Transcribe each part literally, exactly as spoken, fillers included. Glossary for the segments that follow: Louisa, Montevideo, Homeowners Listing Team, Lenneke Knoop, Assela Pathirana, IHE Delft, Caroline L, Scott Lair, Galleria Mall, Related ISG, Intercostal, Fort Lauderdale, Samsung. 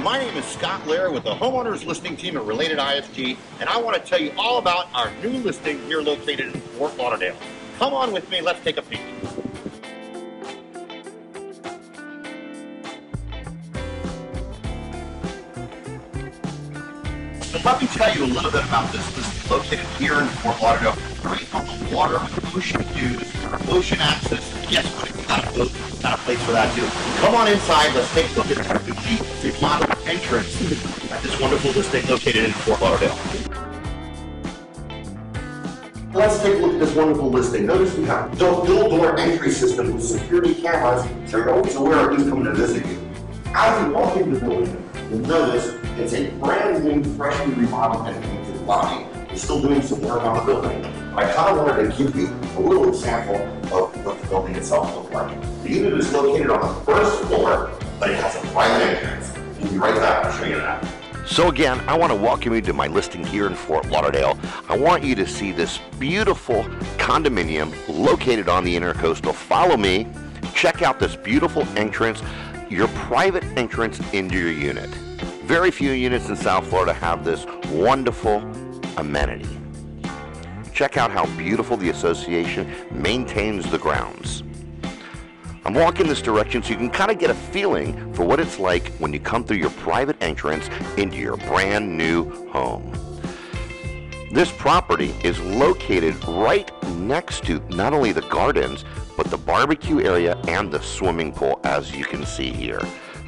My name is Scott Lair with the Homeowners Listing Team at Related I S G, and I want to tell you all about our new listing here located in Fort Lauderdale. Come on with me, let's take a peek. So let me tell you a little bit about this listing located here in Fort Lauderdale. Right on the water, ocean views, ocean access. Yes, we've got a place for that too. Come on inside, let's take a look at our the model entrance at this wonderful listing located in Fort Lauderdale. Let's take a look at this wonderful listing. Notice we have a dual door entry system with security cameras, so you're always aware of who's coming to visit you. As you walk into the building, you'll notice it's a brand new, freshly remodeled and painted lobby. We're still doing some work on the building. I kind of wanted to give you a little example of what the building itself looks like. The unit is located on the first floor, but it has a private entrance. We'll be right back to show you that. So again, I want to welcome you to my listing here in Fort Lauderdale. I want you to see this beautiful condominium located on the Intercostal. Follow me, check out this beautiful entrance, your private entrance into your unit. Very few units in South Florida have this wonderful amenity. Check out how beautiful the association maintains the grounds. I'm walking this direction so you can kind of get a feeling for what it's like when you come through your private entrance into your brand new home. This property is located right next to not only the gardens, but the barbecue area and the swimming pool, as you can see here.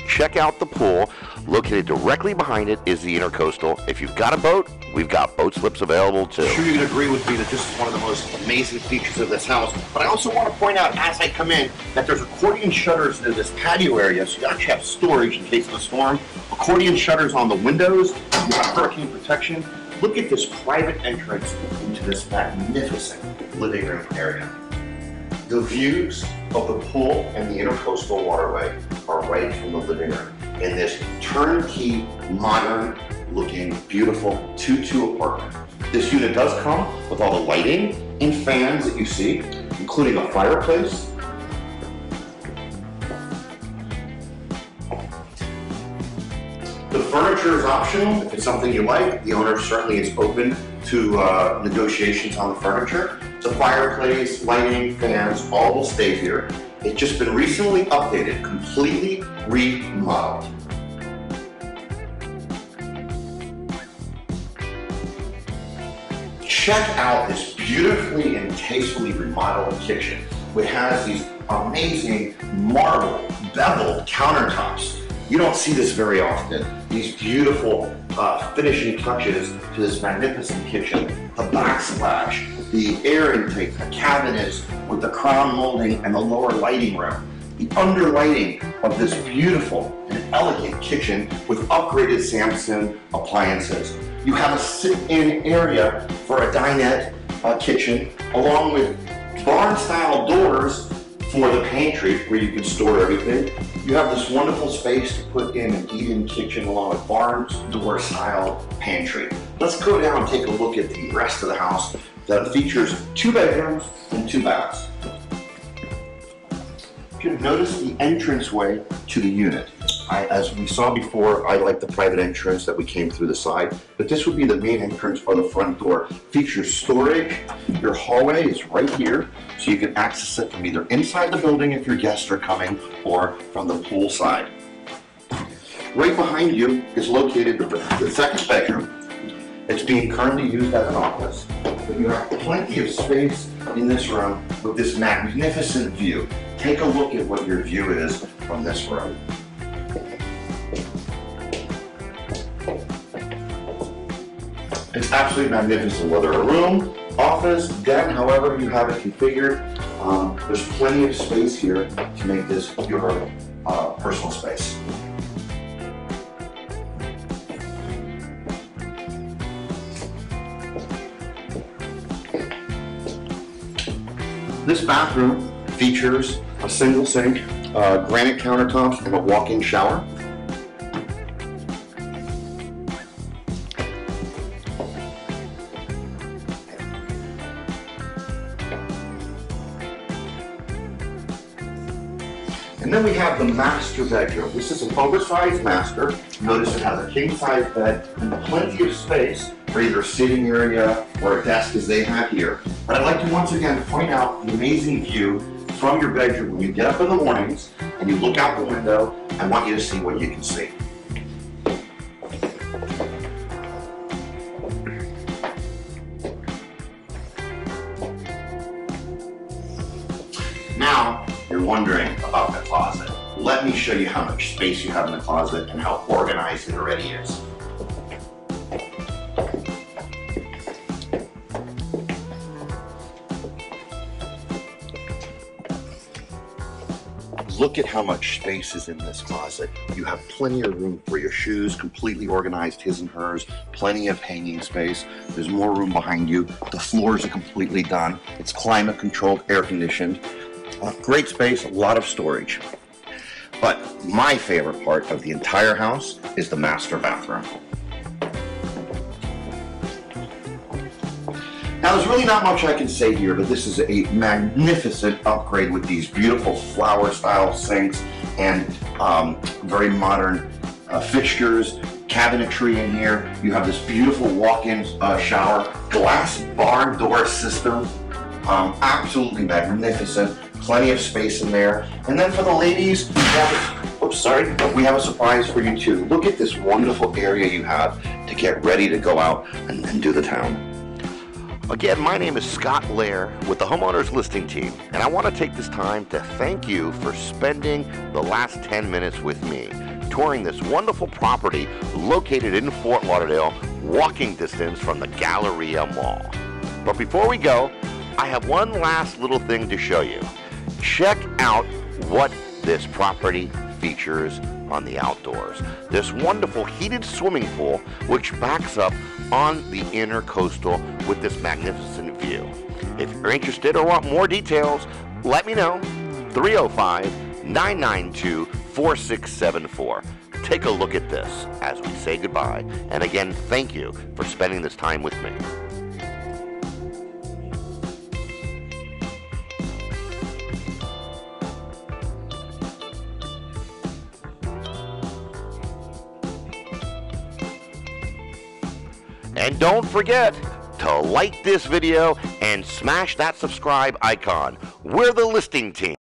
Check out the pool. Located directly behind it is the Intercostal. If you've got a boat, we've got boat slips available too. I'm sure you can agree with me that this is one of the most amazing features of this house. But I also want to point out as I come in that there's accordion shutters in this patio area, so you actually have storage in case of a storm. Accordion shutters on the windows, you have hurricane protection. Look at this private entrance into this magnificent living room area. The views of the pool and the Intercoastal waterway are right from the living room in this turnkey, modern looking, beautiful two two apartment. This unit does come with all the lighting and fans that you see, including a fireplace, the furniture is optional. If it's something you like, the owner certainly is open to uh, negotiations on the furniture. The fireplace, lighting, fans, all will stay here. It's just been recently updated, completely remodeled. Check out this beautifully and tastefully remodeled kitchen, which has these amazing marble beveled countertops. You don't see this very often. These beautiful uh, finishing touches to this magnificent kitchen. The backsplash, the air intake, the cabinets with the crown molding and the lower lighting room. The underlighting of this beautiful and elegant kitchen with upgraded Samsung appliances. You have a sit-in area for a dinette uh, kitchen, along with barn-style doors for the pantry where you can store everything. You have this wonderful space to put in an eat-in kitchen along with barn door style pantry. Let's go down and take a look at the rest of the house that features two bedrooms and two baths. You can notice the entranceway to the unit. I, as we saw before, I like the private entrance that we came through the side, but this would be the main entrance or the front door. Features storage. Your hallway is right here, so you can access it from either inside the building if your guests are coming or from the pool side. Right behind you is located the, the second bedroom. It's being currently used as an office, but you have plenty of space in this room with this magnificent view. Take a look at what your view is from this room. It's absolutely magnificent, whether a room, office, den, however you have it configured. Um, there's plenty of space here to make this your uh, personal space. This bathroom features a single sink, uh, granite countertops, and a walk-in shower. And then we have the master bedroom. This is an oversized master. Notice it has a king-size bed and plenty of space for either a sitting area or a desk as they have here. But I'd like to once again point out the amazing view from your bedroom. When you get up in the mornings and you look out the window, I want you to see what you can see. Now, you're wondering about the closet. Let me show you how much space you have in the closet and how organized it already is. Look at how much space is in this closet. You have plenty of room for your shoes, completely organized, his and hers, plenty of hanging space. There's more room behind you. The floors are completely done. It's climate controlled, air conditioned. Uh, great space, a lot of storage. But my favorite part of the entire house is the master bathroom. Now, there's really not much I can say here, but this is a magnificent upgrade with these beautiful flower-style sinks and um, very modern uh, fixtures, cabinetry in here. You have this beautiful walk-in uh, shower, glass barn door system, um, absolutely magnificent, plenty of space in there. And then for the ladies, we have, oops, sorry, we have a surprise for you too. Look at this wonderful area you have to get ready to go out and, and do the town. Again, my name is Scott Lair with the Homeowners Listing Team, and I want to take this time to thank you for spending the last ten minutes with me, touring this wonderful property located in Fort Lauderdale, walking distance from the Galleria Mall. But before we go, I have one last little thing to show you. Check out what this property features on the outdoors. This wonderful heated swimming pool, which backs up on the Intercostal with this magnificent view. If you're interested or want more details, let me know. three oh five, nine nine two, four six seven four. Take a look at this as we say goodbye. And again, thank you for spending this time with me. And don't forget to like this video and smash that subscribe icon. We're the listing team.